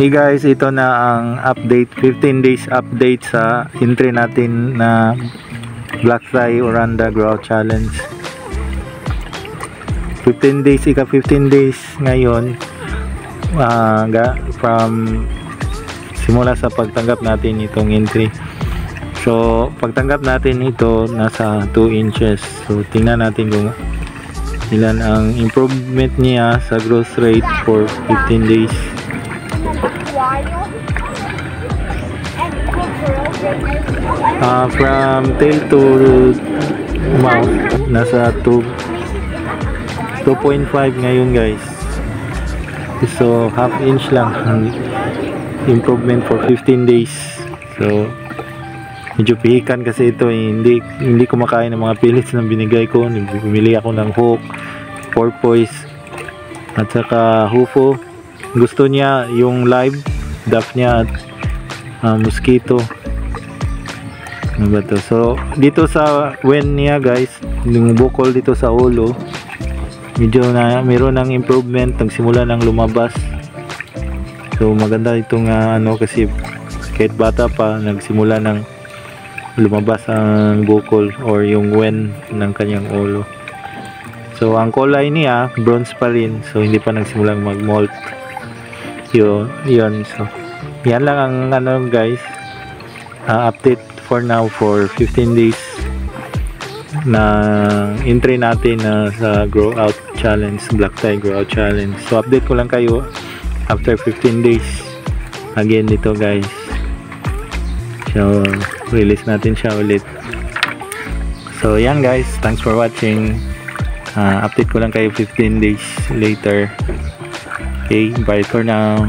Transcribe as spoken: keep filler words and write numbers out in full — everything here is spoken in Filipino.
Hey guys, ito na ang update, fifteen days update sa entry natin na Black Thai Oranda Grow Challenge. fifteen days, ika fifteen days ngayon uh, from simula sa pagtanggap natin itong entry. So pagtanggap natin ito nasa two inches. So tingnan natin kung ilan ang improvement niya sa growth rate for fifteen days. Uh, from tail to mouth, nasa two point five ngayon guys. So half inch lang ang improvement for fifteen days. So medyo pihikan kasi ito eh. hindi, hindi kumakain ng mga pellets na binigay ko. Bumili ako ng hook, porpoise at saka hufo. Gusto niya yung live duff niya at uh, mosquito. So dito sa wen niya guys, yung bukol dito sa ulo, medyo na meron ng improvement, nagsimula ng lumabas. So maganda itong uh, ano kasi kahit bata pa nagsimula ng lumabas ang bukol or yung wen ng kanyang ulo. So ang kulay niya bronze pa rin, so hindi pa nagsimulang mag-molt. Yun, yun. So yan lang ang ano guys, uh, update for now for fifteen days na entry natin uh, sa grow out challenge, Black Thai grow out challenge. So update ko lang kayo after fifteen days again dito guys. So release natin siya ulit. So yan guys, thanks for watching. uh, update ko lang kayo fifteen days later. Okay, bye for now.